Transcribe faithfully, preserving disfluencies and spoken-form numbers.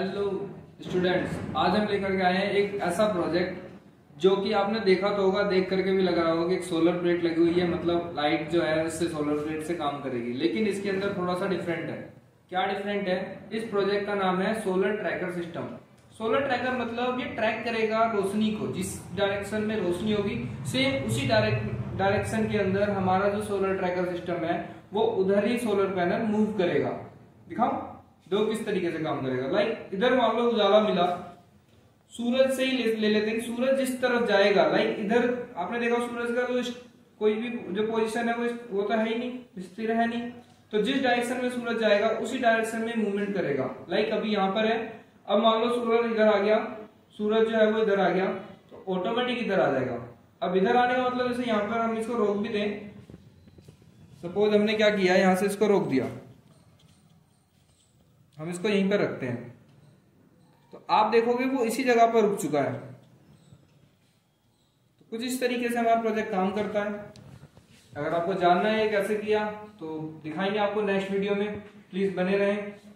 Hello students, आज हम लेकर के आए हैं एक ऐसा प्रोजेक्ट जो कि आपने देखा तो होगा, देख करके भी लग रहा होगा कि एक सोलर प्लेट लगी हुई है, मतलब लाइट जो है उससे सोलर प्लेट से काम करेगी। लेकिन इसके अंदर थोड़ा सा डिफरेंट है। क्या डिफरेंट है? इस प्रोजेक्ट का नाम है solar tracker system. Solar tracker मतलब ये ट्रैक करेगा रोशनी को, जिस डायरेक्शन में रोशनी होगी सेम उसी डायरेक्ट डायरेक्शन के अंदर हमारा जो सोलर ट्रैकर सिस्टम है वो उधर ही सोलर पैनल मूव करेगा। दिखाओ दो किस तरीके से काम करेगा। लाइक इधर मान लो उजाला मिला, सूरज से ही ले, ले लेते हैं। सूरज जिस तरफ जाएगा, लाइक इधर आपने देखा सूरज का तो कोई भी जो पोजीशन है वो वो तो है ही नहीं, स्थिर है नहीं। तो जिस डायरेक्शन में सूरज जाएगा उसी डायरेक्शन में मूवमेंट करेगा। लाइक अभी यहाँ पर है, अब मान लो सूरज इधर आ गया, सूरज जो है वो इधर आ गया तो ऑटोमेटिक इधर आ जाएगा। अब इधर आने का मतलब जैसे यहाँ पर हम इसको रोक भी दें, सपोज हमने क्या किया, यहाँ से इसको रोक दिया, हम इसको यहीं पर रखते हैं तो आप देखोगे वो इसी जगह पर रुक चुका है। तो कुछ इस तरीके से हमारा प्रोजेक्ट काम करता है। अगर आपको जानना है ये कैसे किया तो दिखाएंगे आपको नेक्स्ट वीडियो में। प्लीज बने रहें।